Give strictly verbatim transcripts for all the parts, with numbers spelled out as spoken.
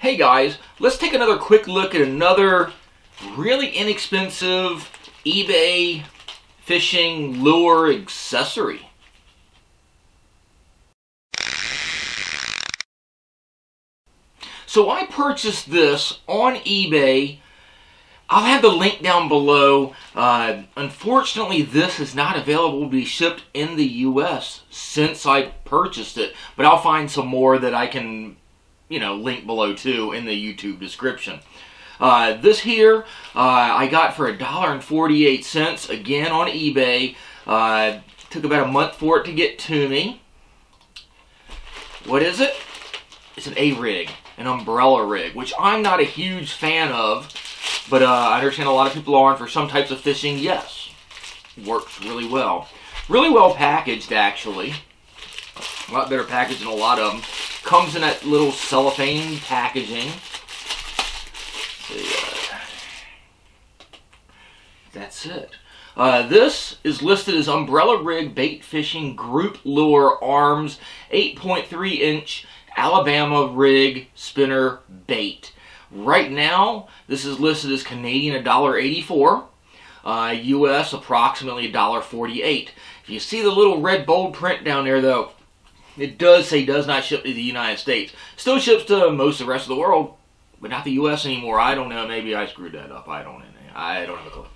Hey guys, let's take another quick look at another really inexpensive eBay fishing lure accessory. So I purchased this on eBay. I'll have the link down below. Uh, unfortunately, this is not available to be shipped in the U S since I purchased it, but I'll find some more that I can, you know, link below too in the YouTube description. Uh, this here, uh, I got for a dollar forty-eight, again on eBay. Uh, took about a month for it to get to me. What is it? It's an A-rig, an umbrella rig, which I'm not a huge fan of, but uh, I understand a lot of people are, and for some types of fishing, yes, works really well. Really well packaged, actually. A lot better packaged than a lot of them. Comes in that little cellophane packaging. Let's see. That's it. Uh, this is listed as Umbrella Rig Bait Fishing Group Lure Arms eight point three inch Alabama Rig Spinner Bait. Right now, this is listed as Canadian a dollar eighty-four, uh, U S approximately a dollar forty-eight. If you see the little red bold print down there, though, it does say does not ship to the United States. Still ships to most of the rest of the world, but not the U S anymore. I don't know. Maybe I screwed that up. I don't know. I don't have a clue.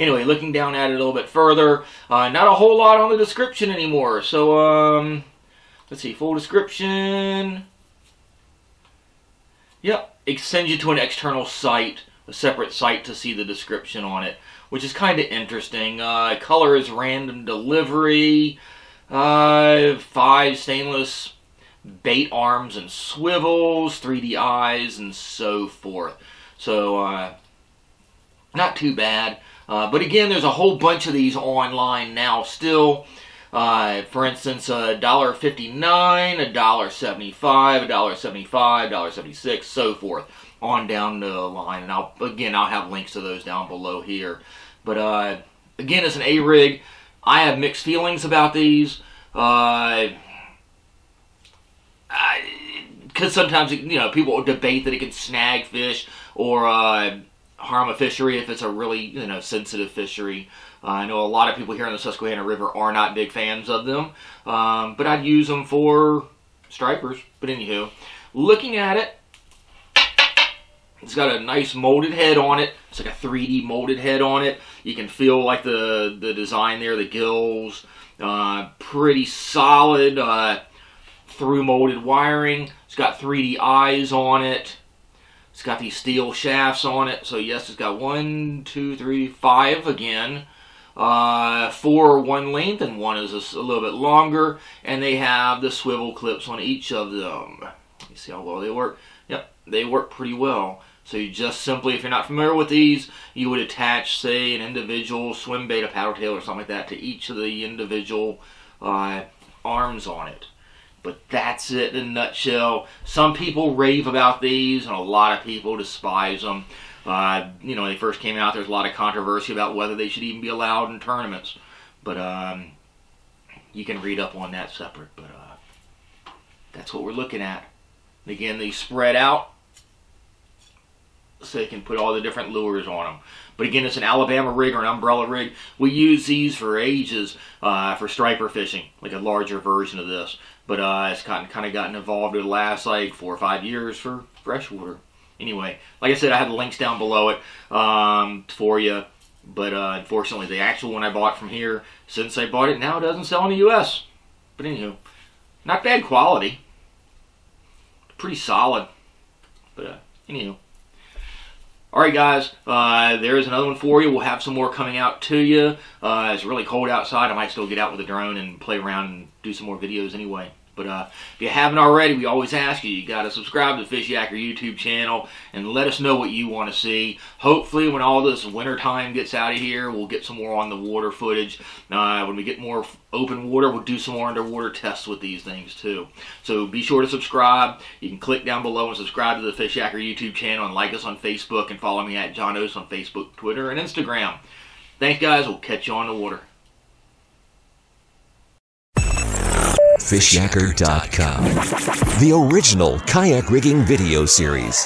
Anyway, looking down at it a little bit further, uh, not a whole lot on the description anymore. So, um, let's see. Full description. Yep, it sends you to an external site, a separate site to see the description on it, which is kind of interesting. Uh, color is random delivery, uh, five stainless bait arms and swivels, three D eyes, and so forth. So, uh, not too bad. Uh, but again, there's a whole bunch of these online now still. Uh, for instance, a dollar fifty-nine, a dollar seventy-five, a dollar seventy-five, a dollar seventy-six, so forth, on down the line. And I'll, again, I'll have links to those down below here. But uh, again, it's an A-rig. I have mixed feelings about these. Uh, because sometimes, you know, people debate that it can snag fish or uh, harm a fishery if it's a really, you know, sensitive fishery. Uh, I know a lot of people here in the Susquehanna River are not big fans of them, um, but I'd use them for stripers. But anywho, looking at it, it's got a nice molded head on it. It's like a three D molded head on it. You can feel like the, the design there, the gills, uh, pretty solid uh, through molded wiring. It's got three D eyes on it. It's got these steel shafts on it. So yes, it's got one, two, three, five again. Uh, four one length and one is a, a little bit longer, and they have the swivel clips on each of them. You see how well they work? Yep, they work pretty well. So you just simply, if you're not familiar with these, you would attach, say, an individual swim bait, a paddle tail or something like that to each of the individual uh, arms on it. But that's it in a nutshell. Some people rave about these, and a lot of people despise them. Uh, you know, when they first came out, there's a lot of controversy about whether they should even be allowed in tournaments. But um, you can read up on that separate. But uh, that's what we're looking at. And again, they spread out so they can put all the different lures on them. But again, it's an Alabama rig or an umbrella rig. We use these for ages uh, for striper fishing, like a larger version of this. But uh, it's kind of, kind of gotten evolved over the last like four or five years for freshwater. Anyway, like I said, I have the links down below it um, for you. But uh, unfortunately, the actual one I bought from here, since I bought it now, doesn't sell in the U S But anywho, not bad quality. Pretty solid. But uh, anywho. Alright guys, uh, there's another one for you. We'll have some more coming out to you. Uh, it's really cold outside. I might still get out with a drone and play around and do some more videos anyway. But uh, if you haven't already, we always ask you, you got to subscribe to the Fishyaker YouTube channel and let us know what you want to see. Hopefully when all this winter time gets out of here, we'll get some more on the water footage. Uh, when we get more open water, we'll do some more underwater tests with these things too. So be sure to subscribe. You can click down below and subscribe to the Fishyaker YouTube channel and like us on Facebook and follow me at John Oast on Facebook, Twitter, and Instagram. Thanks guys. We'll catch you on the water. Fishyaker dot com, the original kayak rigging video series.